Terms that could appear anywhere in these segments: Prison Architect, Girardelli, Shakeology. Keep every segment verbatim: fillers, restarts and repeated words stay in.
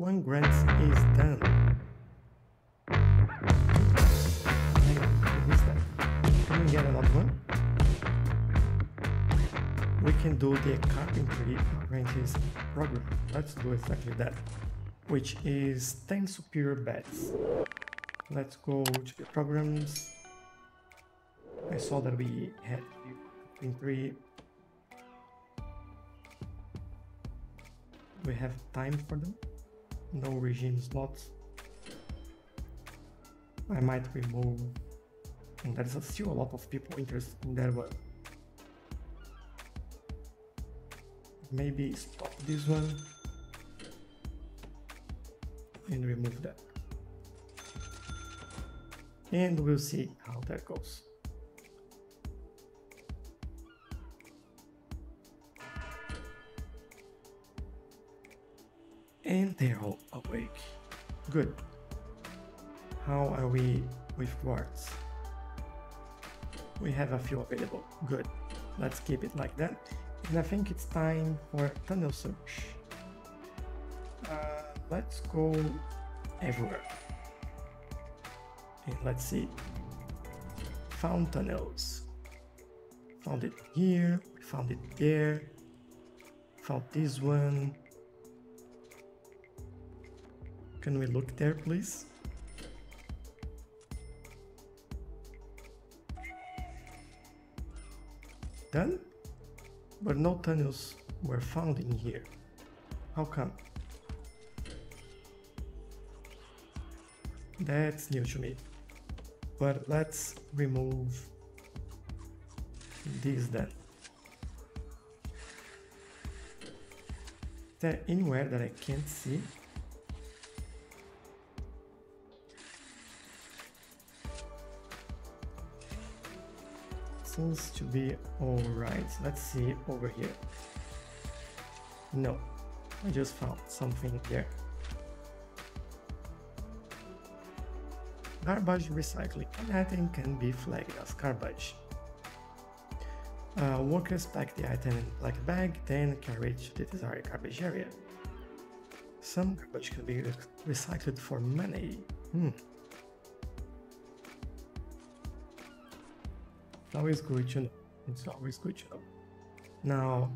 One grant is done. I missed that. Can we get another one? We can do the carpentry apprentice program. Let's do exactly that, which is ten superior beds. Let's go to the programs. I saw that we had three. We have time for them. No regime slots. I might remove. And there's still a lot of people interested in that one. Maybe stop this one and remove that. And we'll see how that goes. And they're all awake. Good. How are we with guards? We have a few available. Good. Let's keep it like that. And I think it's time for tunnel search. Uh, let's go everywhere. And let's see. Found tunnels. Found it here. Found it there. Found this one. Can we look there, please? Done? But no tunnels were found in here. How come? That's new to me. But let's remove this then. Is there anywhere that I can't see? Seems to be all right. Let's see over here. No, I just found something there. Garbage recycling. Anything can be flagged as garbage. Uh, workers pack the item in a black bag, then carry it to the desired garbage area. Some garbage can be recycled for money. Hmm. It's always good to know. It's always good to know. Now,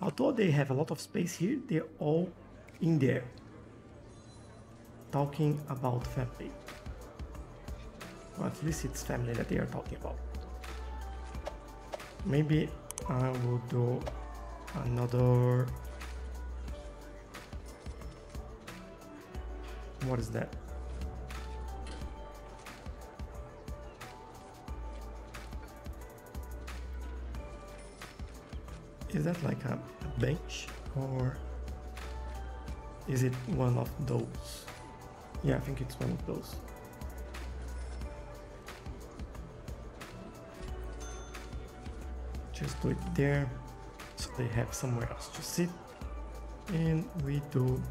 although they have a lot of space here, they're all in there talking about family. Or at least it's family that they are talking about. Maybe I will do another. What is that? Is that like a bench, or is it one of those? Yeah, I think it's one of those. Just do it there, so they have somewhere else to sit. And we do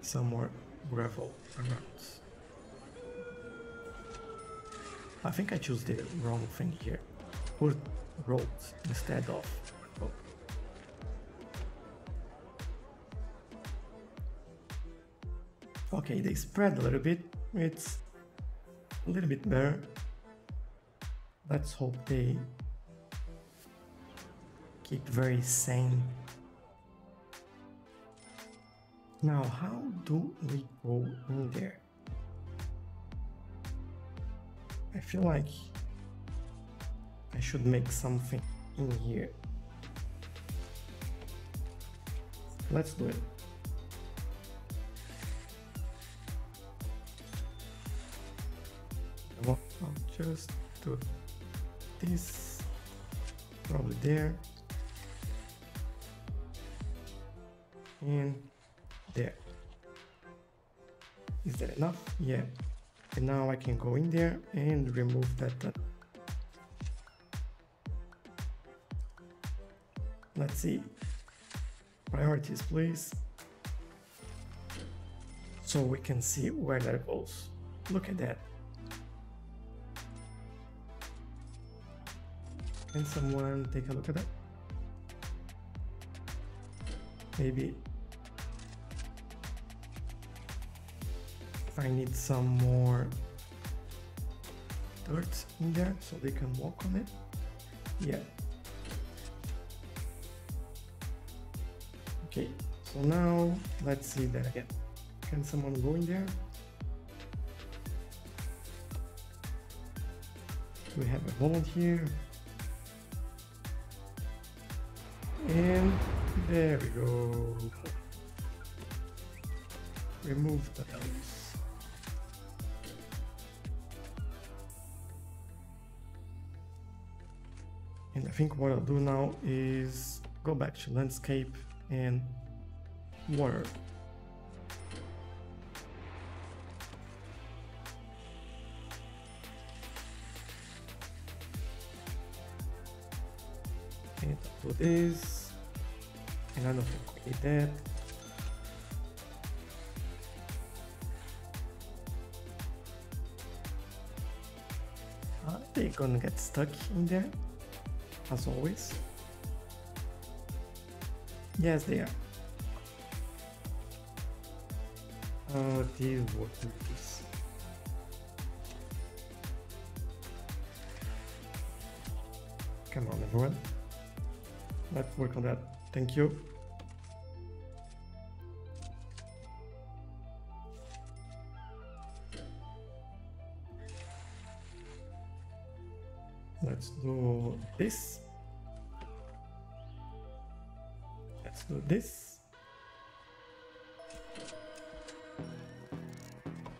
some more gravel around. I think I chose the wrong thing here. Or roads instead of road. Okay, they spread a little bit. It's a little bit better. Let's hope they keep very sane. Now, how do we go in there? I feel like I should make something in here. Let's do it. I'll just do this, probably there, and there. Is that enough? Yeah. And now I can go in there and remove that. Let's see. Priorities, please. So we can see where that goes. Look at that. Can someone take a look at that? Maybe I need some more dirt in there so they can walk on it. Yeah. Okay, so now let's see that again. Can someone go in there? We have a volunteer. And there we go. Remove the elves. And I think what I'll do now is go back to landscape and water. And I'll do this. And I don't think we need that. They're gonna get stuck in there, as always. Yes, they are. Oh, these workers. Come on, everyone. Let's work on that. Thank you. Let's do this. Let's do this.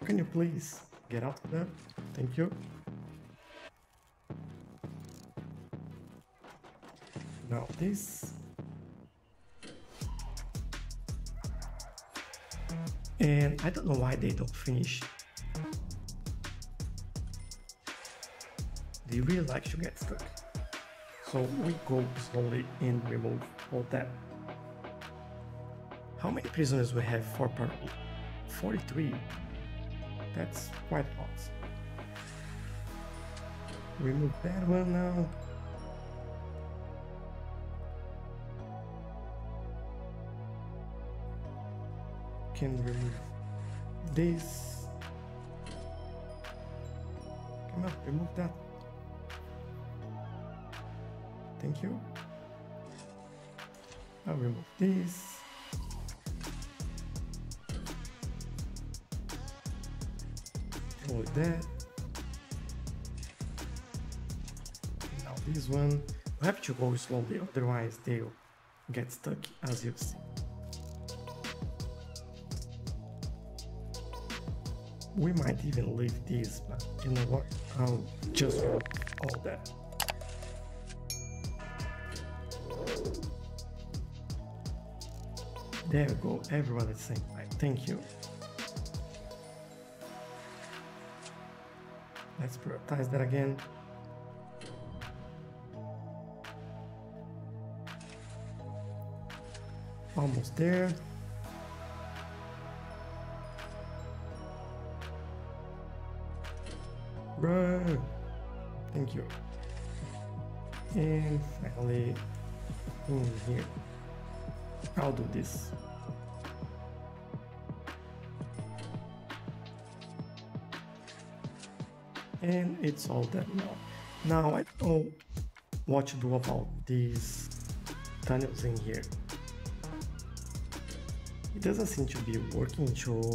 Can you please get out of there? Thank you. Now this. And I don't know why they don't finish. They really like to get stuck. So we go slowly and remove all that. How many prisoners we have for per week? forty-three. That's quite lots. Remove that one now. Can remove this. Come on, remove that. Thank you. I'll remove this. Remove that. And now this one. You have to go slowly, otherwise they'll get stuck, as you've seen. We might even leave this, but you know what? I'll just remove all that. There we go, everyone at the same time. Thank you. Let's prioritize that again. Almost there. Bruh. Thank you. And finally, in here. I'll do this. And it's all done now. Now I don't know what to do about these tunnels in here. It doesn't seem to be working to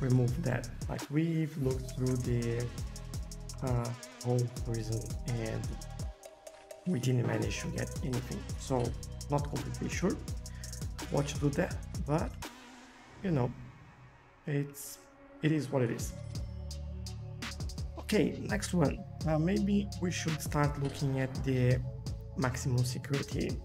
remove that. Like, we've looked through the uh, whole prison and we didn't manage to get anything. So not completely sure what to do that, but you know, it's it is what it is. Okay, next one. Uh, maybe we should start looking at the maximum security